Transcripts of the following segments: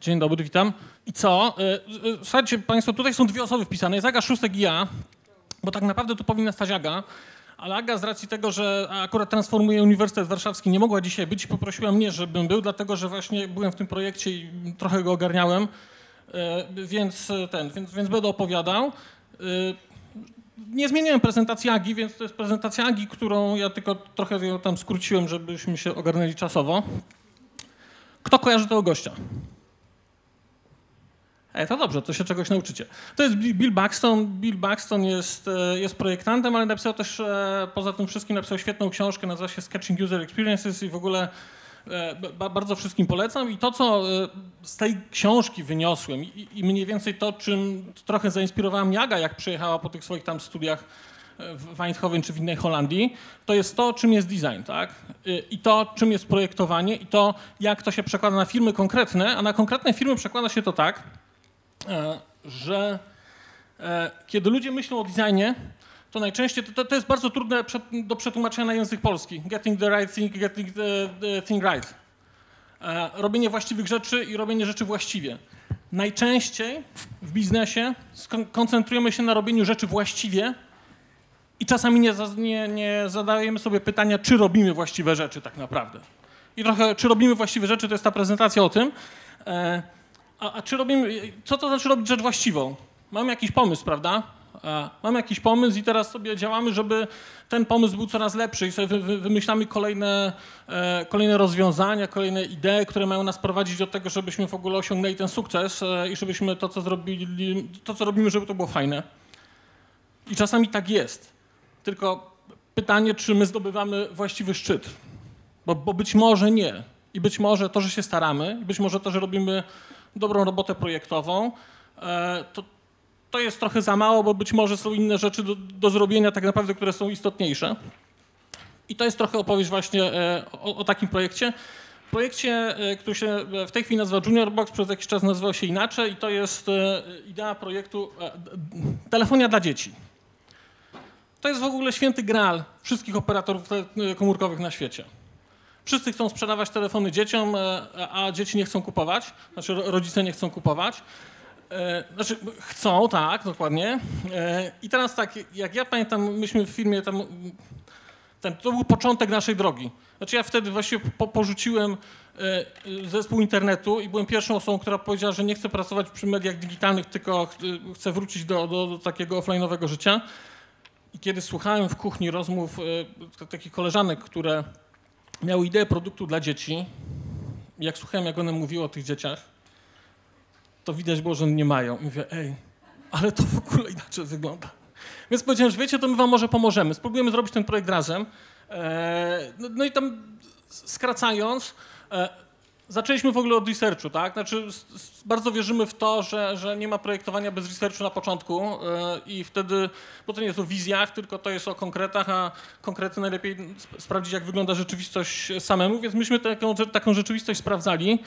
Dzień dobry, witam. I co? Słuchajcie Państwo, tutaj są dwie osoby wpisane. Jest Aga Szustek i ja, bo tak naprawdę tu powinna stać Aga. Ale Aga z racji tego, że akurat transformuje Uniwersytet Warszawski, nie mogła dzisiaj być i poprosiła mnie, żebym był, dlatego że właśnie byłem w tym projekcie i trochę go ogarniałem, więc będę opowiadał. Nie zmieniałem prezentacji Agi, więc to jest prezentacja Agi, którą ja tylko trochę ją tam skróciłem, żebyśmy się ogarnęli czasowo. Kto kojarzy tego gościa? To dobrze, to się czegoś nauczycie. To jest Bill Buxton. Bill Buxton jest projektantem, ale napisał też, poza tym wszystkim napisał świetną książkę, nazywa się Sketching User Experiences i w ogóle bardzo wszystkim polecam. I to, co z tej książki wyniosłem i mniej więcej to, czym trochę zainspirowała mnie Aga, jak przyjechała po tych swoich tam studiach w Eindhoven czy w innej Holandii, to jest to, czym jest design, tak? I to, czym jest projektowanie i to, jak to się przekłada na firmy konkretne, a na konkretne firmy przekłada się to tak, że kiedy ludzie myślą o designie, to najczęściej, to jest bardzo trudne do przetłumaczenia na język polski. Getting the right thing, getting the thing right. Robienie właściwych rzeczy i robienie rzeczy właściwie. Najczęściej w biznesie koncentrujemy się na robieniu rzeczy właściwie i czasami nie zadajemy sobie pytania, czy robimy właściwe rzeczy tak naprawdę. I trochę, czy robimy właściwe rzeczy, to jest ta prezentacja o tym. A czy robimy, co to znaczy robić rzecz właściwą? Mamy jakiś pomysł, prawda? Mamy jakiś pomysł i teraz sobie działamy, żeby ten pomysł był coraz lepszy i sobie wymyślamy kolejne rozwiązania, kolejne idee, które mają nas prowadzić do tego, żebyśmy w ogóle osiągnęli ten sukces i żebyśmy to, co zrobili, to, co robimy, żeby to było fajne. I czasami tak jest. Tylko pytanie, czy my zdobywamy właściwy szczyt? Bo być może nie. I być może to, że się staramy, i być może to, że robimy dobrą robotę projektową, to jest trochę za mało, bo być może są inne rzeczy do zrobienia tak naprawdę, które są istotniejsze. I to jest trochę opowieść właśnie o takim projekcie. Projekcie, który się w tej chwili nazywa Junior Box, przez jakiś czas nazywał się inaczej i to jest idea projektu Telefonia dla dzieci. To jest w ogóle święty graal wszystkich operatorów komórkowych na świecie. Wszyscy chcą sprzedawać telefony dzieciom, a dzieci nie chcą kupować, znaczy rodzice nie chcą kupować. Znaczy chcą, tak, dokładnie. I teraz tak, jak ja pamiętam, myśmy w firmie to był początek naszej drogi. Znaczy ja wtedy właśnie porzuciłem zespół internetu i byłem pierwszą osobą, która powiedziała, że nie chcę pracować przy mediach digitalnych, tylko chcę wrócić do takiego offline'owego życia. I kiedy słuchałem w kuchni rozmów takich koleżanek, które miał ideę produktu dla dzieci. Jak słuchałem, jak one mówiły o tych dzieciach, to widać było, że nie mają. I mówię, ej, ale to w ogóle inaczej wygląda. Więc powiedziałem, że wiecie, to my wam może pomożemy. Spróbujemy zrobić ten projekt razem. No i tam skracając, zaczęliśmy w ogóle od researchu, tak? Znaczy bardzo wierzymy w to, że nie ma projektowania bez researchu na początku i wtedy, bo to nie jest o wizjach, tylko to jest o konkretach, a konkrety najlepiej sprawdzić, jak wygląda rzeczywistość samemu, więc myśmy taką rzeczywistość sprawdzali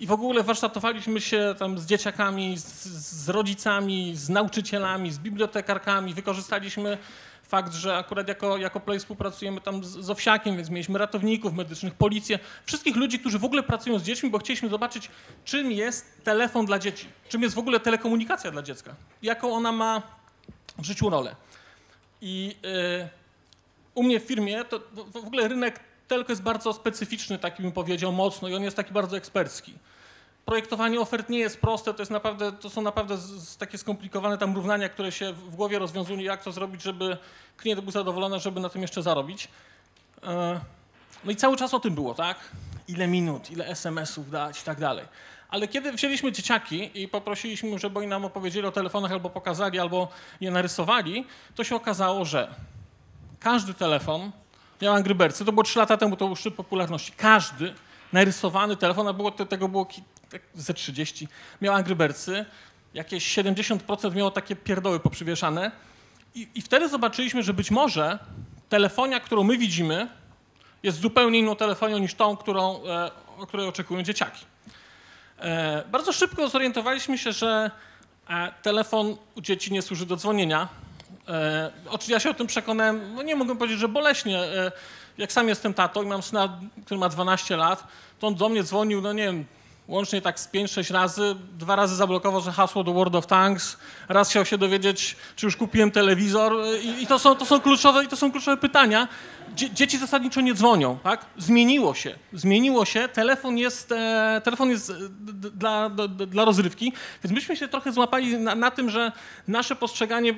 i w ogóle warsztatowaliśmy się tam z dzieciakami, z rodzicami, z nauczycielami, z bibliotekarkami, wykorzystaliśmy fakt, że akurat jako Play współpracujemy tam z Owsiakiem, więc mieliśmy ratowników medycznych, policję, wszystkich ludzi, którzy w ogóle pracują z dziećmi, bo chcieliśmy zobaczyć, czym jest telefon dla dzieci, czym jest w ogóle telekomunikacja dla dziecka, jaką ona ma w życiu rolę. I u mnie w firmie to w ogóle rynek telko jest bardzo specyficzny, taki bym powiedział mocno i on jest taki bardzo ekspercki. Projektowanie ofert nie jest proste, to są naprawdę takie skomplikowane tam równania, które się w głowie rozwiązuje, jak to zrobić, żeby klient był zadowolony, żeby na tym jeszcze zarobić. No i cały czas o tym było, tak? Ile minut, ile SMS-ów dać i tak dalej. Ale kiedy wzięliśmy dzieciaki i poprosiliśmy, żeby oni nam opowiedzieli o telefonach albo pokazali, albo je narysowali, to się okazało, że każdy telefon miał angrybercy. To było 3 lata temu, to był szczyt popularności. Każdy narysowany telefon, a tego było ze 30, miał angrybercy, jakieś 70% miało takie pierdoły poprzywieszane i wtedy zobaczyliśmy, że być może telefonia, którą my widzimy, jest zupełnie inną telefonią niż tą, o której oczekują dzieciaki. Bardzo szybko zorientowaliśmy się, że telefon u dzieci nie służy do dzwonienia. Ja się o tym przekonałem, no nie mogę powiedzieć, że boleśnie. Jak sam jestem tatą i mam syna, który ma 12 lat, to on do mnie dzwonił, no nie wiem, łącznie tak z 5-6 razy, 2 razy zablokował, że hasło do World of Tanks, raz chciał się dowiedzieć, czy już kupiłem telewizor i to są kluczowe pytania. Dzieci zasadniczo nie dzwonią, tak? Zmieniło się, telefon jest dla rozrywki, więc myśmy się trochę złapali na tym, że nasze postrzeganie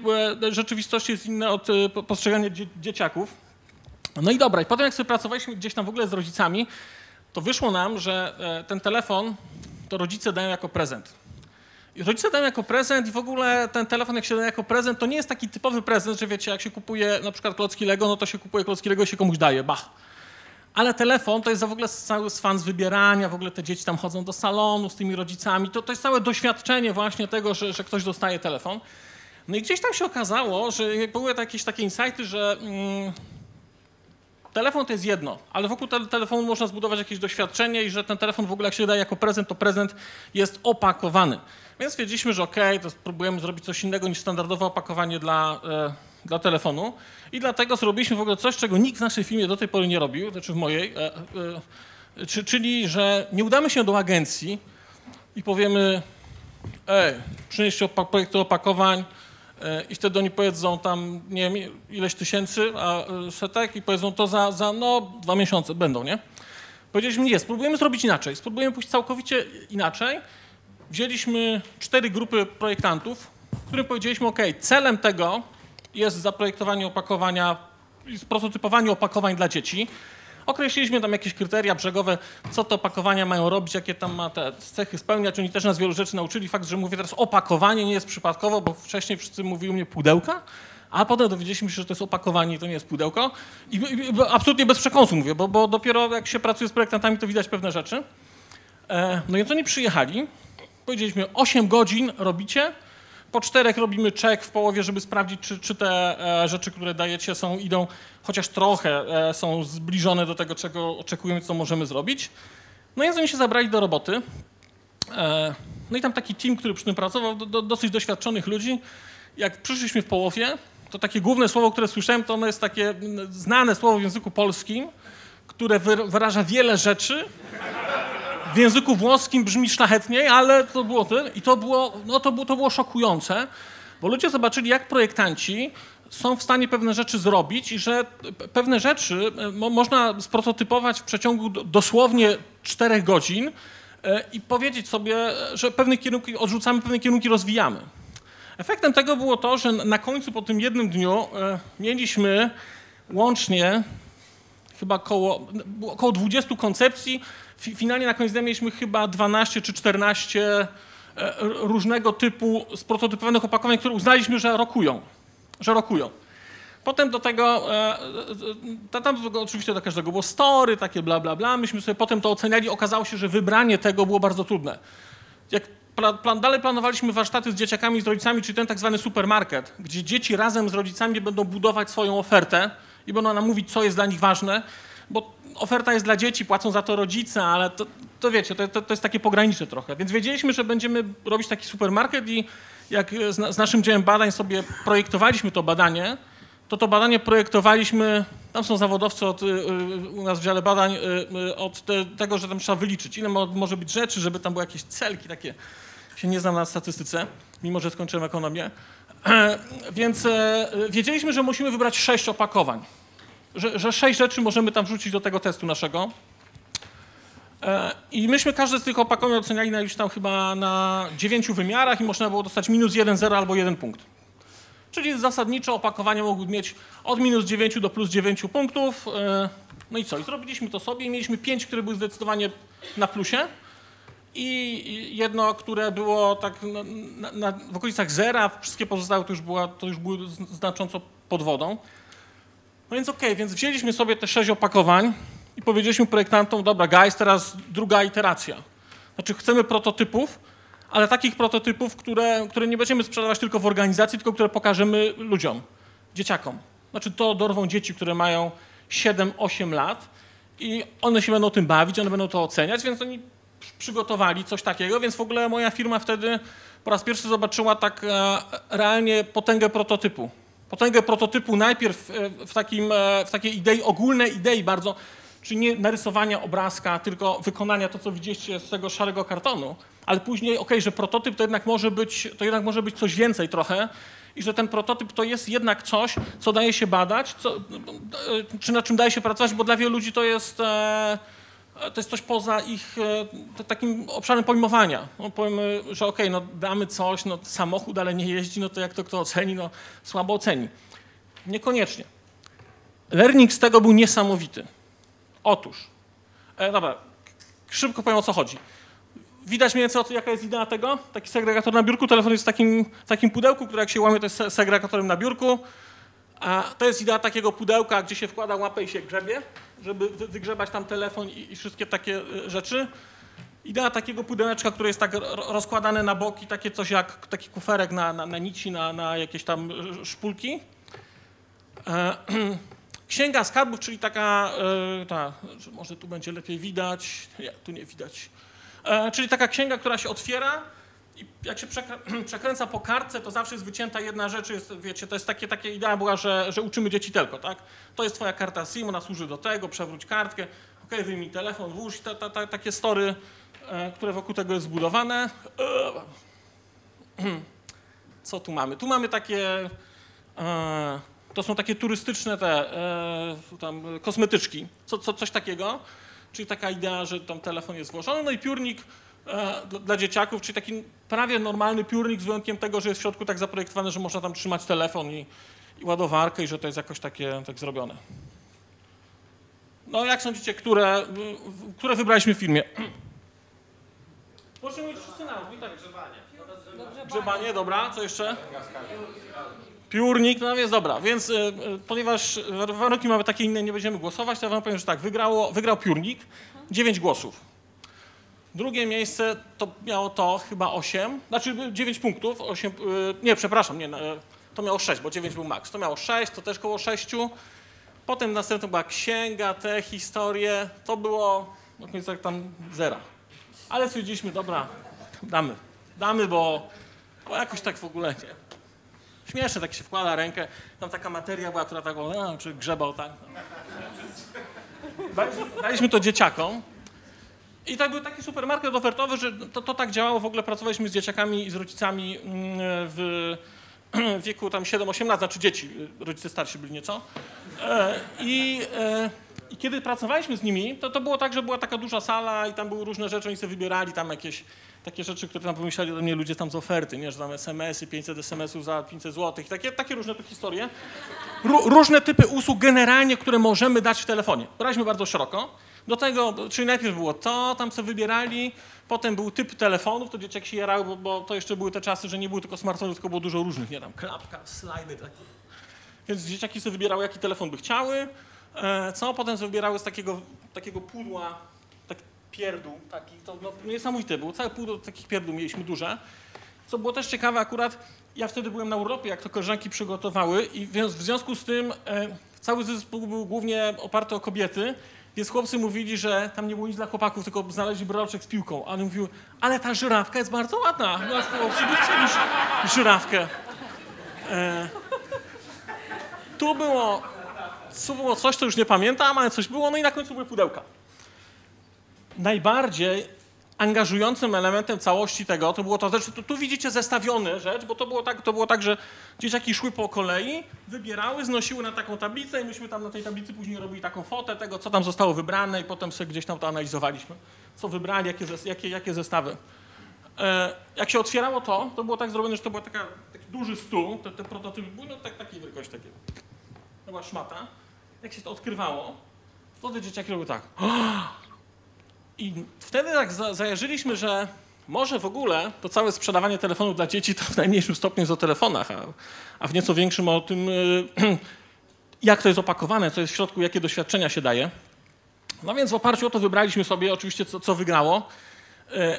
rzeczywistości jest inne od postrzegania dzieciaków. No i dobra, i potem jak sobie pracowaliśmy gdzieś tam w ogóle z rodzicami, to wyszło nam, że ten telefon to rodzice dają jako prezent. I rodzice dają jako prezent i w ogóle ten telefon jak się da jako prezent, to nie jest taki typowy prezent, że wiecie, jak się kupuje na przykład klocki Lego, no to się kupuje klocki Lego i się komuś daje, bah. Ale telefon to jest w ogóle cały fan z wybierania, w ogóle te dzieci tam chodzą do salonu z tymi rodzicami, to jest całe doświadczenie właśnie tego, że ktoś dostaje telefon. No i gdzieś tam się okazało, że były jakieś takie insighty, że... Telefon to jest jedno, ale wokół telefonu można zbudować jakieś doświadczenie i że ten telefon w ogóle jak się daje jako prezent, to prezent jest opakowany. Więc stwierdziliśmy, że to spróbujemy zrobić coś innego niż standardowe opakowanie dla telefonu i dlatego zrobiliśmy w ogóle coś, czego nikt w naszej firmie do tej pory nie robił, znaczy w mojej, czyli że nie udamy się do agencji i powiemy przynieście projekty opakowań, i wtedy oni powiedzą tam, nie wiem, ileś tysięcy setek i powiedzą to za 2 miesiące będą, nie? Powiedzieliśmy, nie, spróbujemy zrobić inaczej, spróbujemy pójść całkowicie inaczej. Wzięliśmy 4 grupy projektantów, którym powiedzieliśmy, celem tego jest zaprojektowanie opakowania, prototypowanie opakowań dla dzieci. Określiliśmy tam jakieś kryteria brzegowe, co te opakowania mają robić, jakie tam ma te cechy spełniać. Oni też nas wielu rzeczy nauczyli. Fakt, że mówię teraz opakowanie nie jest przypadkowo, bo wcześniej wszyscy mówili u mnie pudełka, a potem dowiedzieliśmy się, że to jest opakowanie i to nie jest pudełko. I absolutnie bez przekąsu mówię, bo dopiero jak się pracuje z projektantami, to widać pewne rzeczy. No i oni przyjechali. Powiedzieliśmy, 8 godzin robicie, po 4 robimy check w połowie, żeby sprawdzić, czy te rzeczy, które dajecie, idą chociaż trochę, są zbliżone do tego, czego oczekujemy, co możemy zrobić. No i oni się zabrali do roboty. No i tam taki team, który przy tym pracował, dosyć doświadczonych ludzi. Jak przyszliśmy w połowie, to takie główne słowo, które słyszałem, to ono jest takie znane słowo w języku polskim, które wyraża wiele rzeczy. W języku włoskim brzmi szlachetniej, ale to było tyle. I to było szokujące, bo ludzie zobaczyli, jak projektanci są w stanie pewne rzeczy zrobić i że pewne rzeczy można sprototypować w przeciągu dosłownie 4 godzin i powiedzieć sobie, że pewne kierunki odrzucamy, pewne kierunki rozwijamy. Efektem tego było to, że na końcu po tym jednym dniu mieliśmy łącznie chyba około 20 koncepcji. Finalnie na koniec dnia mieliśmy chyba 12 czy 14 różnego typu sprototypowanych opakowań, które uznaliśmy, że rokują. Potem do tego, tam oczywiście do każdego było story, takie bla, bla, bla. Myśmy sobie potem to oceniali, okazało się, że wybranie tego było bardzo trudne. Jak dalej planowaliśmy warsztaty z dzieciakami i z rodzicami, czyli ten tak zwany supermarket, gdzie dzieci razem z rodzicami będą budować swoją ofertę i będą nam mówić, co jest dla nich ważne, bo oferta jest dla dzieci, płacą za to rodzice, ale to wiecie, to jest takie pograniczne trochę. Więc wiedzieliśmy, że będziemy robić taki supermarket i jak z naszym działem badań sobie projektowaliśmy to badanie, to to badanie projektowaliśmy, tam są zawodowcy u nas w dziale badań od tego, że tam trzeba wyliczyć, ile może być rzeczy, żeby tam były jakieś celki takie. Się nie znam na statystyce, mimo że skończyłem ekonomię. Więc wiedzieliśmy, że musimy wybrać 6 opakowań. Że 6 rzeczy możemy tam wrzucić do tego testu naszego. I myśmy każde z tych opakowań oceniali na już tam chyba na 9 wymiarach i można było dostać -1, 0 albo 1 punkt. Czyli zasadniczo opakowania mogły mieć od -9 do +9 punktów. No i co? I zrobiliśmy to sobie i mieliśmy 5, które były zdecydowanie na plusie i 1, które było tak w okolicach 0, wszystkie pozostałe to już były znacząco pod wodą. No więc więc wzięliśmy sobie te 6 opakowań i powiedzieliśmy projektantom, dobra guys, teraz druga iteracja. Znaczy chcemy prototypów, ale takich prototypów, które nie będziemy sprzedawać tylko w organizacji, tylko które pokażemy ludziom, dzieciakom. Znaczy to dorwą dzieci, które mają 7-8 lat i one się będą tym bawić, one będą to oceniać, więc oni przygotowali coś takiego, więc w ogóle moja firma wtedy po raz pierwszy zobaczyła tak realnie potęgę prototypu. Najpierw w takiej idei, ogólnej idei bardzo, Czyli nie narysowania obrazka, tylko wykonania to, co widzieliście z tego szarego kartonu, ale później, okej, że prototyp to jednak może być coś więcej trochę i że ten prototyp to jest jednak coś, co daje się badać, czy na czym daje się pracować, bo dla wielu ludzi to jest coś poza ich takim obszarem pojmowania. No, powiemy, że okej, no damy coś, no samochód, ale nie jeździ, no to jak to kto oceni, no słabo oceni. Niekoniecznie. Learning z tego był niesamowity. Otóż, dobra, szybko powiem, o co chodzi. Widać mniej więcej, jaka jest idea tego? Taki segregator na biurku, telefon jest w takim pudełku, które jak się łamie, to jest segregatorem na biurku. A to jest idea takiego pudełka, gdzie się wkłada łapę i się grzebie, żeby wygrzebać tam telefon i wszystkie takie rzeczy. Idea takiego pudełeczka, które jest tak rozkładane na boki, takie coś jak taki kuferek na nici, na jakieś tam szpulki. Księga skarbów, czyli taka, że może tu będzie lepiej widać, nie, tu nie widać. Czyli taka księga, która się otwiera i jak się przekręca po kartce, to zawsze jest wycięta jedna rzecz, wiecie, to jest takie idea była, że uczymy dzieci tylko, tak? To jest twoja karta SIM, ona służy do tego, przewróć kartkę, okej, wyjmij telefon, włóż, takie story, które wokół tego jest zbudowane. Co tu mamy? Tu mamy takie... To są takie turystyczne tam kosmetyczki, coś takiego, czyli taka idea, że tam telefon jest włożony, no i piórnik dla dzieciaków, czyli taki prawie normalny piórnik z wyjątkiem tego, że jest w środku tak zaprojektowany, że można tam trzymać telefon i ładowarkę i że to jest jakoś takie tak zrobione. No jak sądzicie, które wybraliśmy w filmie? Możemy mieć wszyscy nazwy, tak? Grzebanie, dobra, co jeszcze? Piórnik, no więc dobra, więc ponieważ warunki mamy takie inne, nie będziemy głosować, to ja wam powiem, że tak, wygrał piórnik, 9 głosów. Drugie miejsce to miało to chyba 8, znaczy 9 punktów, 8, nie, przepraszam, nie, to miało 6, bo 9 był maks, to miało 6, to też koło 6. Potem następna była księga, te historie, to było na końcu tam zera. Ale stwierdziliśmy, dobra, damy, bo jakoś tak w ogóle nie. Śmieszne, tak się wkłada rękę, tam taka materia była, która taką, czy grzebał, tak. Daliśmy to dzieciakom i tak był taki supermarket ofertowy, że to tak działało, w ogóle pracowaliśmy z dzieciakami i z rodzicami w wieku tam 7-18 lat, znaczy dzieci, rodzice starsi byli nieco. I kiedy pracowaliśmy z nimi, to było tak, że była taka duża sala i tam były różne rzeczy, oni sobie wybierali tam jakieś takie rzeczy, które tam pomyśleli ode mnie ludzie tam z oferty, nie, że tam SMS-y, 500 SMS-ów za 500 zł, takie różne te historie. Różne typy usług generalnie, które możemy dać w telefonie. Braliśmy bardzo szeroko. Do tego, czyli najpierw było to, tam sobie wybierali, potem był typ telefonów, to dzieciak się jarały, bo to jeszcze były te czasy, że nie były tylko smartfony, tylko było dużo różnych, nie, tam klapka, slajdy, tak. Więc dzieciaki sobie wybierały, jaki telefon by chciały, co potem sobie wybierały z takiego pudła, pierdół taki, to no, niesamowite było, całe pół do takich pierdół mieliśmy duże. Co było też ciekawe, akurat ja wtedy byłem na urlopie, jak to koleżanki przygotowały i w związku z tym cały zespół był głównie oparty o kobiety, więc chłopcy mówili, że tam nie było nic dla chłopaków, tylko znaleźli broczek z piłką, a on mówił, ale ta żyrawka jest bardzo ładna, nasz chłopcy by chcieli żyrawkę. Tu było coś, co już nie pamiętam, ale coś było, no i na końcu były pudełka. Najbardziej angażującym elementem całości tego to było to, znaczy tu widzicie zestawione rzecz, bo to było tak, że dzieciaki szły po kolei, wybierały, znosiły na taką tablicę i myśmy tam na tej tablicy później robili taką fotę tego, co tam zostało wybrane i potem sobie gdzieś tam to analizowaliśmy, co wybrali, jakie zestawy. Jak się otwierało to było tak zrobione, że to był taki duży stół, te prototypy były, no tak, takiej wielkości, takie. To była szmata. Jak się to odkrywało, to te dzieciaki robiły tak. I wtedy tak zajarzyliśmy, że może w ogóle to całe sprzedawanie telefonów dla dzieci to w najmniejszym stopniu jest o telefonach, a w nieco większym o tym, jak to jest opakowane, co jest w środku, jakie doświadczenia się daje. No więc w oparciu o to wybraliśmy sobie oczywiście, co wygrało.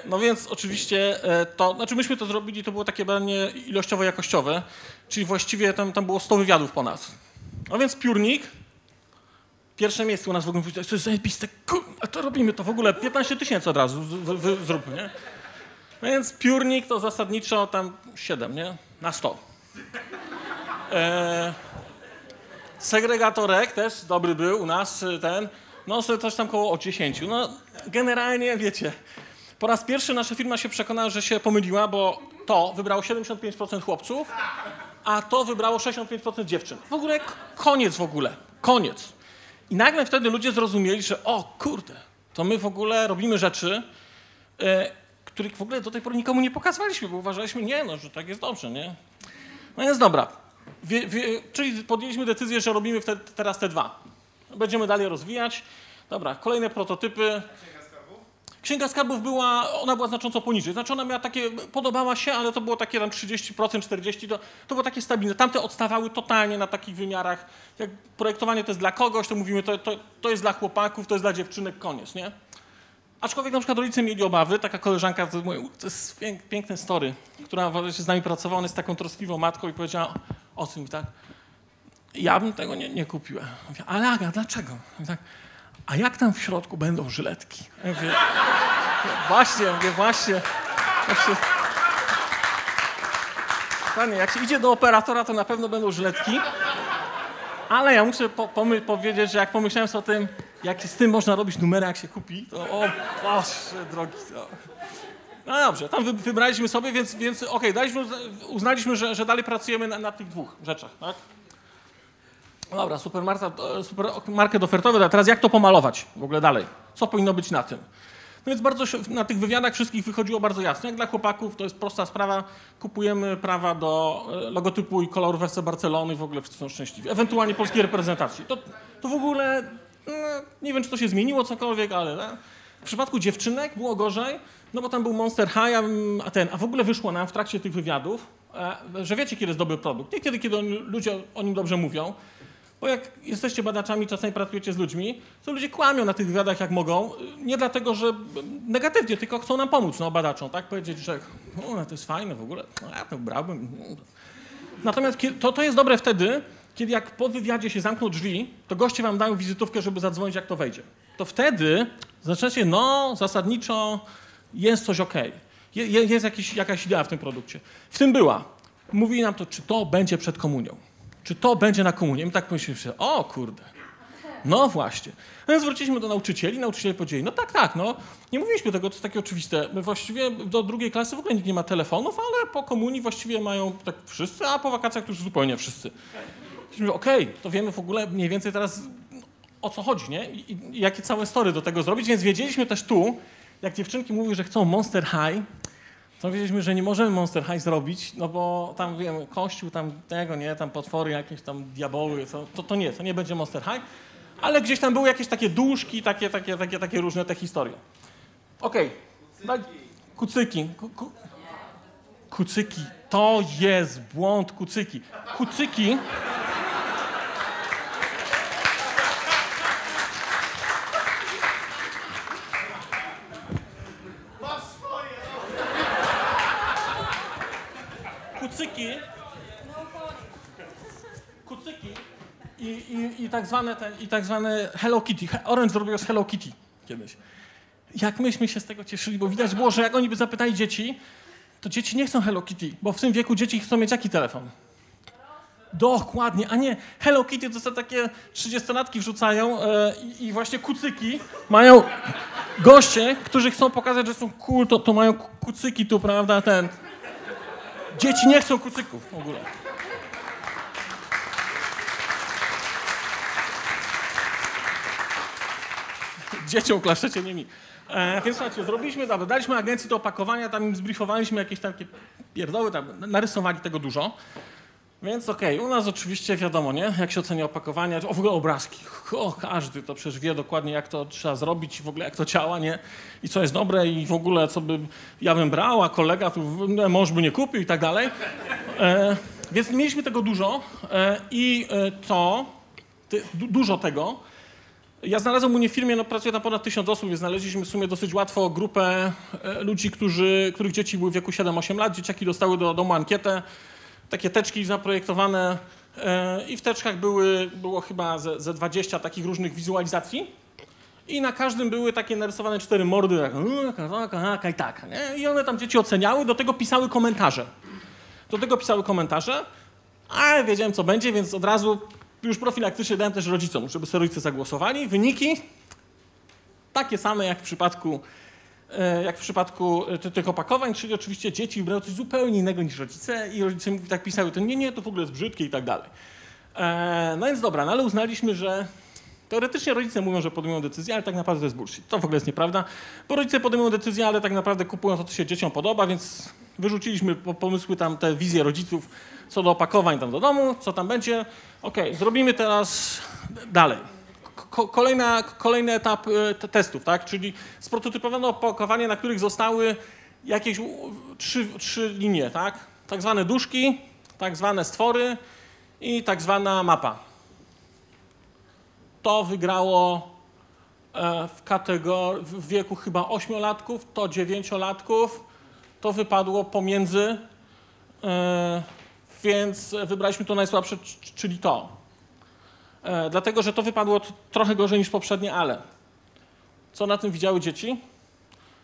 No więc oczywiście to, znaczy myśmy to zrobili, to było takie badanie ilościowo-jakościowe, czyli właściwie tam było 100 wywiadów po nas. No więc piórnik, pierwsze miejsce u nas w ogóle, mówili, to jest zajebiste, a to robimy, to w ogóle 15 000 od razu zróbmy, nie? No więc piórnik to zasadniczo tam 7, nie? Na 100. Segregatorek też dobry był u nas ten, No to coś tam koło 10. No generalnie, wiecie, po raz pierwszy nasza firma się przekonała, że się pomyliła, bo to wybrało 75% chłopców, a to wybrało 65% dziewczyn. W ogóle koniec koniec. I nagle wtedy ludzie zrozumieli, że o kurde, to my w ogóle robimy rzeczy, których w ogóle do tej pory nikomu nie pokazywaliśmy, bo uważaliśmy, nie no, że tak jest dobrze, nie? No więc dobra, czyli podjęliśmy decyzję, że robimy teraz te dwa. Będziemy dalej rozwijać. Dobra, kolejne prototypy. Księga Skarbów była znacząco poniżej. Znaczy ona miała takie, podobała się, ale to było takie tam 30%, 40%, to było takie stabilne. Tamte odstawały totalnie na takich wymiarach. Jak projektowanie to jest dla kogoś, to mówimy, to jest dla chłopaków, to jest dla dziewczynek, koniec, nie? Aczkolwiek na przykład rodzice mieli obawy, taka koleżanka, to jest piękne story, która z nami pracowała, ona jest taką troskliwą matką i powiedziała o tym, tak, ja bym tego nie kupiła. Mówię, ale Aga, dlaczego? Mówię, tak, a jak tam w środku będą żyletki? Ja mówię, właśnie. Panie, jak się idzie do operatora, to na pewno będą żyletki, ale ja muszę powiedzieć, że jak pomyślałem sobie o tym, jak z tym można robić numery, jak się kupi, to o Boże drogi. No dobrze, tam wybraliśmy sobie, więc okej, uznaliśmy, że dalej pracujemy na tych dwóch rzeczach, tak? Dobra, supermarket ofertowy, a teraz jak to pomalować w ogóle dalej? Co powinno być na tym? No więc na tych wywiadach wszystkich wychodziło bardzo jasno. Jak dla chłopaków to jest prosta sprawa, kupujemy prawa do logotypu i kolorów FC Barcelony, w ogóle wszyscy są szczęśliwi. Ewentualnie polskiej reprezentacji. To w ogóle, no, nie wiem, czy to się zmieniło cokolwiek, ale no. W przypadku dziewczynek było gorzej, no bo tam był Monster High, a w ogóle wyszło nam w trakcie tych wywiadów, że wiecie, kiedy jest dobry produkt. Nie kiedy ludzie o nim dobrze mówią. Bo jak jesteście badaczami, czasami pracujecie z ludźmi, to ludzie kłamią na tych wywiadach jak mogą, nie dlatego, że negatywnie, tylko chcą nam pomóc, no badaczom, tak? Powiedzieć, że no, to jest fajne w ogóle, no, ja to brałbym. Natomiast to jest dobre wtedy, kiedy jak po wywiadzie się zamkną drzwi, to goście wam dają wizytówkę, żeby zadzwonić, jak to wejdzie. To wtedy zaczynacie, no zasadniczo jest coś okej. Jest jakaś idea w tym produkcie. W tym była. Mówili nam to, czy to będzie przed komunią. Czy to będzie na komunię? My tak pomyśleliśmy, o kurde, no właśnie. No więc zwróciliśmy do nauczycieli, nauczyciele powiedzieli, no tak, no nie mówiliśmy tego, to jest takie oczywiste. My właściwie do drugiej klasy w ogóle nikt nie ma telefonów, ale po komunii właściwie mają tak wszyscy, a po wakacjach to już zupełnie wszyscy. Okej, to wiemy w ogóle mniej więcej teraz o co chodzi, nie? I jakie całe story do tego zrobić, więc wiedzieliśmy też tu, jak dziewczynki mówiły, że chcą Monster High, to wiedzieliśmy, że nie możemy Monster High zrobić, no bo tam, wiem, kościół, tam tego, nie, tam potwory jakieś, tam diaboły, to nie będzie Monster High, ale gdzieś tam były jakieś takie duszki, takie różne te historie. Okej. Kucyki. Kucyki. To jest błąd, kucyki. Kucyki. Kucyki i tak zwane Hello Kitty. Orange zrobił z Hello Kitty kiedyś. Jak myśmy się z tego cieszyli, bo widać było, że jak oni by zapytali dzieci, to dzieci nie chcą Hello Kitty, bo w tym wieku dzieci chcą mieć jaki telefon? Dokładnie, a nie Hello Kitty to są takie 30-latki wrzucają i właśnie kucyki mają goście, którzy chcą pokazać, że są cool, to mają kucyki tu, prawda, ten... Dzieci nie chcą kucyków w ogóle. Dzieciom klaszczecie, nie mi. Więc słuchajcie, daliśmy agencji do opakowania, tam im zbriefowaliśmy jakieś takie pierdoły, tam narysowali tego dużo. Więc okej, u nas oczywiście wiadomo, nie? Jak się ocenia opakowania, w ogóle obrazki. Każdy to przecież wie dokładnie, jak to trzeba zrobić, w ogóle jak to działa, nie? I co jest dobre i w ogóle co by ja bym brał, a kolega tu mąż by nie kupił i tak dalej. Więc mieliśmy tego dużo i dużo tego. Ja znalazłem u mnie w firmie, no pracuje tam ponad 1000 osób, więc znaleźliśmy w sumie dosyć łatwo grupę ludzi, których dzieci były w wieku 7-8 lat. Dzieciaki dostały do domu ankietę. Takie teczki zaprojektowane i w teczkach było chyba ze 20 takich różnych wizualizacji i na każdym były takie narysowane 4 mordy, taka i taka. I one tam dzieci oceniały, do tego pisały komentarze, ale wiedziałem co będzie, więc od razu już profilaktycznie dałem też rodzicom, żeby rodzice zagłosowali. Wyniki takie same jak w przypadku tych opakowań, czyli oczywiście dzieci wybrały coś zupełnie innego niż rodzice i rodzice tak pisały, to nie, to w ogóle jest brzydkie i tak dalej. No więc dobra, no ale uznaliśmy, że teoretycznie rodzice mówią, że podejmują decyzję, ale tak naprawdę to jest bullshit. To w ogóle jest nieprawda, bo rodzice podejmują decyzję, ale tak naprawdę kupują to, co się dzieciom podoba, więc wyrzuciliśmy pomysły tam, te wizje rodziców co do opakowań tam do domu, co tam będzie. Okej, zrobimy teraz dalej. Kolejny etap testów, tak? Czyli sprototypowano opakowanie, na których zostały jakieś trzy linie, tak? Tak zwane duszki, tak zwane stwory i tak zwana mapa. To wygrało w wieku chyba 8-latków, to 9-latków, to wypadło pomiędzy, więc wybraliśmy to najsłabsze, czyli to. Dlatego, że to wypadło trochę gorzej niż poprzednie, ale co na tym widziały dzieci?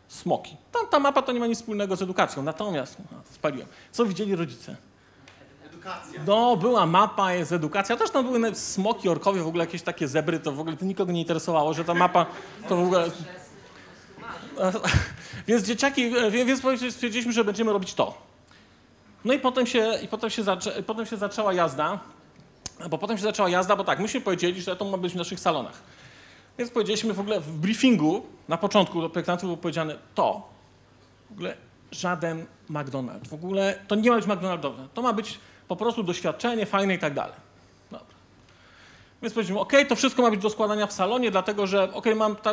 Smoki. Ta mapa to nie ma nic wspólnego z edukacją, natomiast spaliłem. Co widzieli rodzice? Edukacja. No, była mapa, jest edukacja. Też tam były smoki, orkowie, w ogóle jakieś takie zebry, to w ogóle to nikogo nie interesowało, że ta mapa to w ogóle... Więc stwierdziliśmy, że będziemy robić to. No i potem się zaczęła jazda. Bo tak, myśmy powiedzieli, że to ma być w naszych salonach. Więc powiedzieliśmy w ogóle w briefingu, na początku do projektantów było powiedziane to, w ogóle żaden McDonald's, w ogóle to nie ma być McDonald'owe, to ma być po prostu doświadczenie fajne i tak dalej. Dobra. Więc powiedzieliśmy, okej, to wszystko ma być do składania w salonie, dlatego że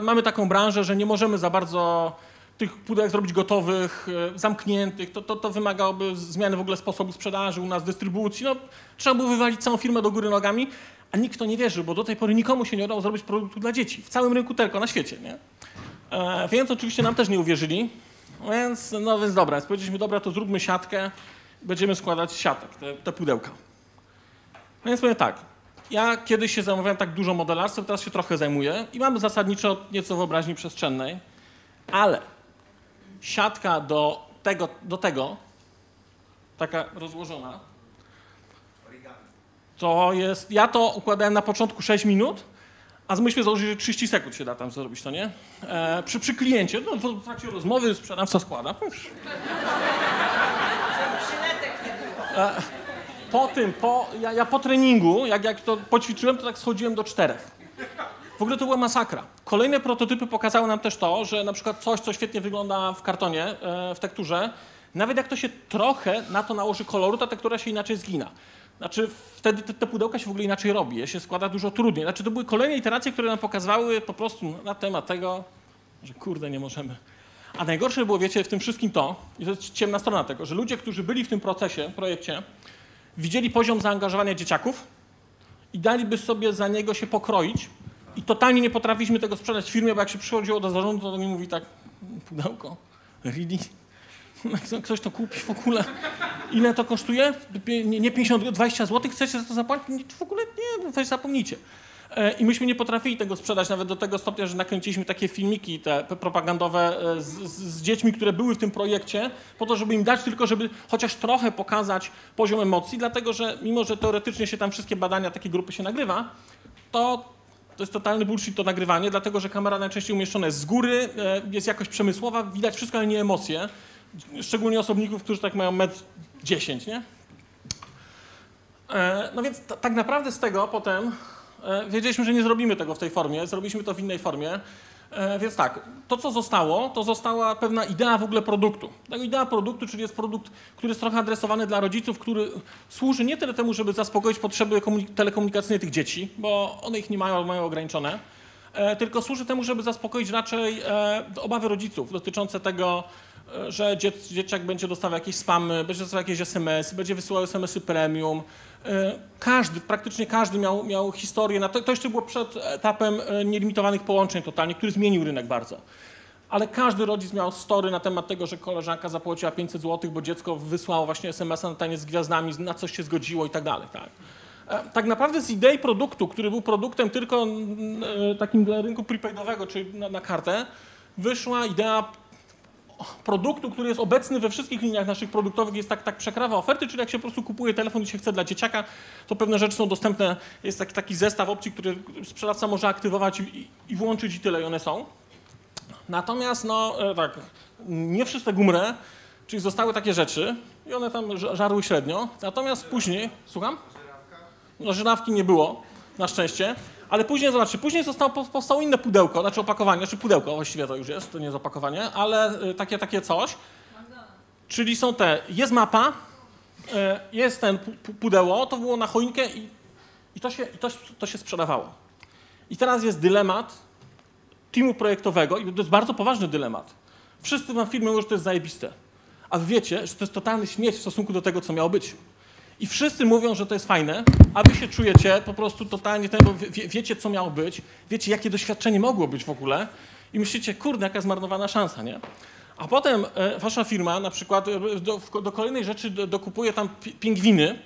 mamy taką branżę, że nie możemy za bardzo tych pudełek zrobić gotowych, zamkniętych, to wymagałoby zmiany w ogóle sposobu sprzedaży u nas, dystrybucji. No, trzeba było wywalić całą firmę do góry nogami, a nikt to nie wierzył, bo do tej pory nikomu się nie udało zrobić produktu dla dzieci. W całym rynku tylko, na świecie, nie? Więc oczywiście nam też nie uwierzyli, więc dobra. Więc powiedzieliśmy, dobra, to zróbmy siatkę, będziemy składać siatek, te pudełka. No więc powiem tak, ja kiedyś się zajmowałem tak dużo modelarstwem, teraz się trochę zajmuję i mam zasadniczo nieco wyobraźni przestrzennej, ale siatka do tego, taka rozłożona, to jest, ja to układałem na początku 6 minut, a myśmy założyli, że 30 sekund się da tam zrobić, to nie? Przy kliencie, no w trakcie rozmowy sprzedawca składa. Ja po treningu, jak to poćwiczyłem, to tak schodziłem do 4. W ogóle to była masakra. Kolejne prototypy pokazały nam też to, że na przykład coś, co świetnie wygląda w kartonie, w tekturze, nawet jak to się trochę na to nałoży koloru, ta tektura się inaczej zgina. Znaczy wtedy te pudełka się w ogóle inaczej robi, je się składa dużo trudniej. Znaczy to były kolejne iteracje, które nam pokazywały po prostu na temat tego, że kurde, nie możemy. A najgorsze było, wiecie, w tym wszystkim to, i to jest ciemna strona tego, że ludzie, którzy byli w tym procesie, projekcie, widzieli poziom zaangażowania dzieciaków i daliby sobie za niego się pokroić, i totalnie nie potrafiliśmy tego sprzedać w firmie, bo jak się przychodziło do zarządu, to mi mówi tak, pudełko, really? Ktoś to kupi w ogóle? Ile to kosztuje? Nie 50, 20 zł? Chcecie za to zapłacić? W ogóle nie, weź zapomnijcie. I myśmy nie potrafili tego sprzedać nawet do tego stopnia, że nakręciliśmy takie filmiki te propagandowe z dziećmi, które były w tym projekcie, po to, żeby im dać tylko, żeby chociaż trochę pokazać poziom emocji, dlatego że mimo, że teoretycznie się tam wszystkie badania takiej grupy się nagrywa, to jest totalny bullshit to nagrywanie, dlatego że kamera najczęściej umieszczona jest z góry, jest jakoś przemysłowa, widać wszystko, ale nie emocje. Szczególnie osobników, którzy tak mają 1,10 m, nie? No więc tak naprawdę z tego potem wiedzieliśmy, że nie zrobimy tego w tej formie, zrobiliśmy to w innej formie. Więc tak, to co zostało, to została pewna idea w ogóle produktu. Idea produktu, czyli jest produkt, który jest trochę adresowany dla rodziców, który służy nie tyle temu, żeby zaspokoić potrzeby telekomunikacyjne tych dzieci, bo one ich nie mają, mają ograniczone, tylko służy temu, żeby zaspokoić raczej obawy rodziców dotyczące tego, że dzieciak będzie dostawał jakieś spamy, będzie dostawał jakieś SMS-y, będzie wysyłał SMS-y premium. Praktycznie każdy miał historię. To jeszcze było przed etapem nielimitowanych połączeń totalnie, który zmienił rynek bardzo. Ale każdy rodzic miał story na temat tego, że koleżanka zapłaciła 500 zł, bo dziecko wysłało właśnie SMS-a na taniec z gwiazdami, na coś się zgodziło i tak dalej. Tak naprawdę z idei produktu, który był produktem tylko takim dla rynku prepaidowego, czyli na kartę, wyszła idea produktu, który jest obecny we wszystkich liniach naszych produktowych, jest tak przekrawa oferty, czyli jak się po prostu kupuje telefon i się chce dla dzieciaka, to pewne rzeczy są dostępne, jest taki zestaw opcji, który sprzedawca może aktywować i włączyć i tyle, i one są. Natomiast no tak, nie wszyscy gumre, czyli zostały takie rzeczy i one tam żarły średnio. Natomiast później, słucham? No żyrawki nie było, na szczęście. Ale później, zobaczcie, później powstało inne pudełko, znaczy opakowanie, znaczy pudełko właściwie to już jest, to nie jest opakowanie, ale takie coś. Czyli są te, jest mapa, jest ten pudełko, to było na choinkę i to się sprzedawało. I teraz jest dylemat teamu projektowego i to jest bardzo poważny dylemat. Wszyscy wam firmy mówią, że to jest zajebiste, a wy wiecie, że to jest totalny śmieć w stosunku do tego, co miało być. I wszyscy mówią, że to jest fajne, a wy się czujecie po prostu totalnie, bo wiecie, co miało być, wiecie, jakie doświadczenie mogło być w ogóle i myślicie, kurde, jaka zmarnowana szansa, nie? A potem wasza firma na przykład do kolejnej rzeczy dokupuje tam pingwiny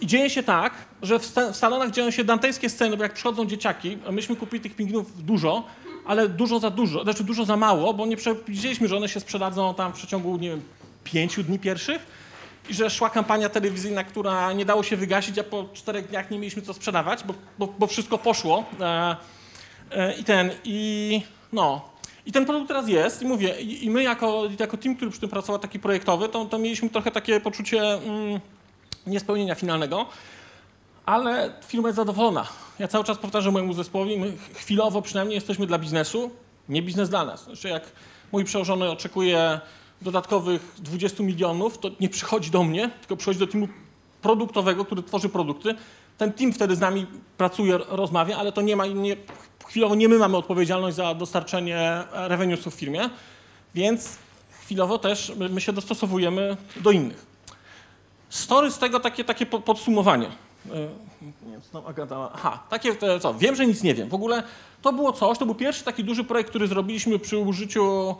i dzieje się tak, że w salonach dzieją się dantejskie sceny, bo jak przychodzą dzieciaki, myśmy kupili tych pingwinów dużo, ale dużo za dużo, znaczy dużo za mało, bo nie przewidzieliśmy, że one się sprzedadzą tam w przeciągu, nie wiem, 5 dni pierwszych, i że szła kampania telewizyjna, która nie dało się wygasić, a po 4 dniach nie mieliśmy co sprzedawać, bo wszystko poszło. I ten produkt teraz jest i mówię, i my jako team, który przy tym pracował, taki projektowy, to mieliśmy trochę takie poczucie niespełnienia finalnego, ale firma jest zadowolona. Ja cały czas powtarzam mojemu zespołowi, my chwilowo przynajmniej jesteśmy dla biznesu, nie biznes dla nas. Znaczy jak mój przełożony oczekuje dodatkowych 20 milionów, to nie przychodzi do mnie, tylko przychodzi do teamu produktowego, który tworzy produkty. Ten team wtedy z nami pracuje, rozmawia, ale to chwilowo nie my mamy odpowiedzialność za dostarczenie revenuesów w firmie, więc chwilowo też my się dostosowujemy do innych. Story z tego takie podsumowanie. Nie wiem, co tam wiem, że nic nie wiem. W ogóle to było coś, to był pierwszy taki duży projekt, który zrobiliśmy przy użyciu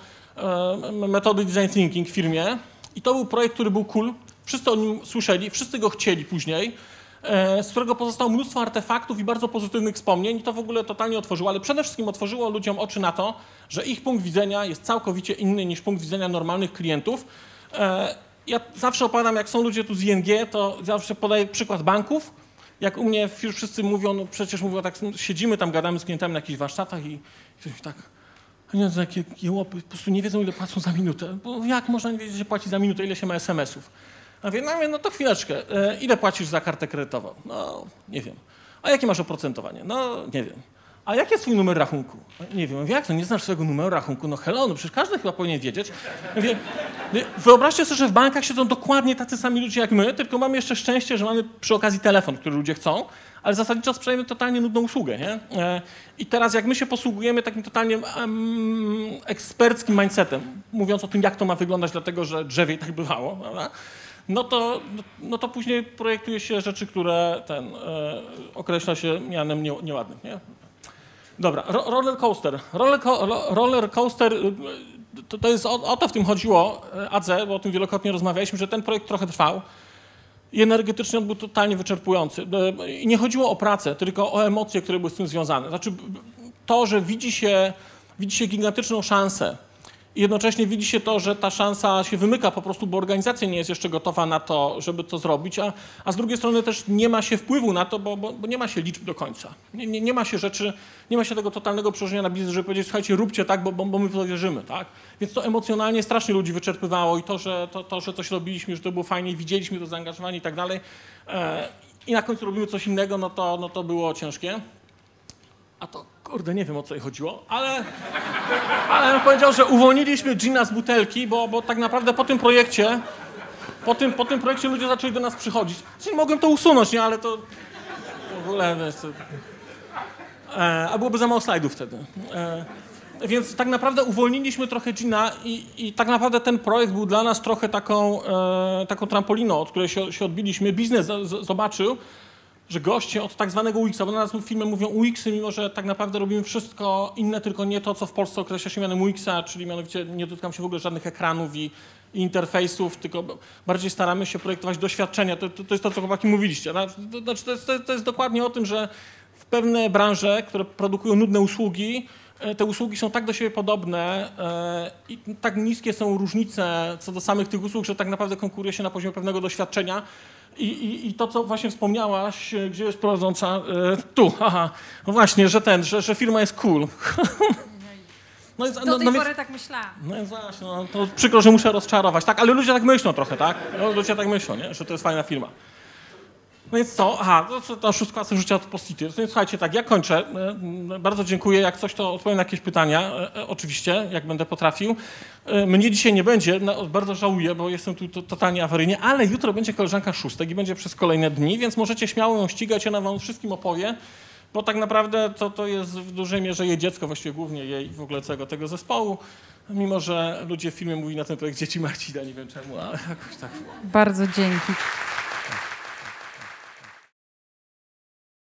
metody Design Thinking w firmie i to był projekt, który był cool, wszyscy o nim słyszeli, wszyscy go chcieli później, z którego pozostało mnóstwo artefaktów i bardzo pozytywnych wspomnień i to w ogóle totalnie otworzyło, ale przede wszystkim otworzyło ludziom oczy na to, że ich punkt widzenia jest całkowicie inny niż punkt widzenia normalnych klientów. Ja zawsze opowiadam, jak są ludzie tu z ING, to zawsze podaję przykład banków. Jak u mnie wszyscy mówią, no przecież mówią tak, siedzimy tam, gadamy z klientami na jakichś warsztatach i ktoś tak, nie wiem, jakie jełopy, po prostu nie wiedzą, ile płacą za minutę. Bo jak można nie wiedzieć, że płaci za minutę, ile się ma SMS-ów? A więc no to chwileczkę, ile płacisz za kartę kredytową? No, nie wiem. A jakie masz oprocentowanie? No, nie wiem. A jaki jest twój numer rachunku? Nie wiem, mówię, jak to, nie znasz swojego numeru rachunku? No hello, no przecież każdy chyba powinien wiedzieć. Mówię, wyobraźcie sobie, że w bankach siedzą dokładnie tacy sami ludzie jak my, tylko mamy jeszcze szczęście, że mamy przy okazji telefon, który ludzie chcą, ale zasadniczo sprzedajemy totalnie nudną usługę, nie? I teraz jak my się posługujemy takim totalnie eksperckim mindsetem, mówiąc o tym, jak to ma wyglądać, dlatego że drzewie tak bywało, prawda? No to później projektuje się rzeczy, które określa się mianem nieładnych, nie? Dobra, roller coaster. Roller coaster to jest o to w tym chodziło, Adze, bo o tym wielokrotnie rozmawialiśmy, że ten projekt trochę trwał i energetycznie on był totalnie wyczerpujący. I nie chodziło o pracę, tylko o emocje, które były z tym związane. Znaczy to, że widzi się gigantyczną szansę i jednocześnie widzi się to, że ta szansa się wymyka po prostu, bo organizacja nie jest jeszcze gotowa na to, żeby to zrobić, a z drugiej strony też nie ma się wpływu na to, bo nie ma się liczb do końca. Nie ma się rzeczy, nie ma się tego totalnego przełożenia na biznes, żeby powiedzieć, słuchajcie, róbcie tak, bo my w to wierzymy, tak? Więc to emocjonalnie strasznie ludzi wyczerpywało i to, że coś robiliśmy, że to było fajnie, widzieliśmy to zaangażowanie i tak dalej i na końcu robimy coś innego, no to było ciężkie. A to, kurde, nie wiem, o co jej chodziło, ale bym powiedział, że uwolniliśmy dżina z butelki, bo tak naprawdę po tym projekcie ludzie zaczęli do nas przychodzić. Czyli mogłem to usunąć, nie, ale to w ogóle, wiesz, a byłoby za mało slajdów wtedy. Więc tak naprawdę uwolniliśmy trochę dżina i tak naprawdę ten projekt był dla nas trochę taką trampoliną, od której się odbiliśmy. Biznes zobaczył, że goście od tak zwanego UX-a, bo na nas firmy mówią UX-y, mimo że tak naprawdę robimy wszystko inne, tylko nie to, co w Polsce określa się mianem UX-a, czyli mianowicie nie dotykam się w ogóle żadnych ekranów i interfejsów, tylko bardziej staramy się projektować doświadczenia. To jest to, co chłopaki mówiliście. Znaczy, to jest dokładnie o tym, że w pewne branże, które produkują nudne usługi, te usługi są tak do siebie podobne i tak niskie są różnice co do samych tych usług, że tak naprawdę konkuruje się na poziomie pewnego doświadczenia. I to, co właśnie wspomniałaś, gdzie jest prowadząca, tu, aha, no właśnie, że firma jest cool. No jest, Do tej pory tak myślałam. No jest właśnie, no, to przykro, że muszę rozczarować, tak? Ale ludzie tak myślą trochę, tak? No, ludzie tak myślą, nie? Że to jest fajna firma. No więc co? Aha, to ta 6 klasy życia od Post-ity. No więc słuchajcie, tak, ja kończę. Bardzo dziękuję. Jak coś, to odpowiem na jakieś pytania. Oczywiście, jak będę potrafił. Mnie dzisiaj nie będzie. No, bardzo żałuję, bo jestem tu totalnie awaryjnie, ale jutro będzie koleżanka szóstek i będzie przez kolejne dni, więc możecie śmiało ją ścigać. Ona wam wszystkim opowie, bo tak naprawdę to jest w dużej mierze jej dziecko, właściwie głównie jej w ogóle całego tego zespołu. Mimo że ludzie w filmie mówili na ten projekt Dzieci Marcina, nie wiem czemu, ale jakoś tak było. Bardzo dzięki.